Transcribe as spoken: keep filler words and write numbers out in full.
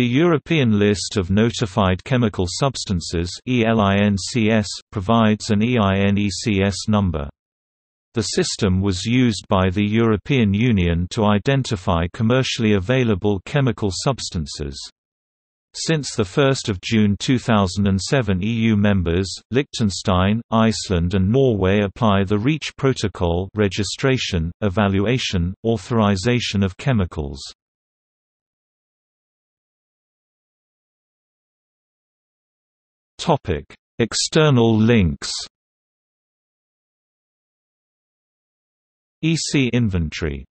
The European List of Notified Chemical Substances (E L I N C S) provides an E I N E C S number. The system was used by the European Union to identify commercially available chemical substances. Since the first of June two thousand seven, E U members, Liechtenstein, Iceland and Norway apply the REACH protocol registration, evaluation, authorization of chemicals. External links. E C inventory.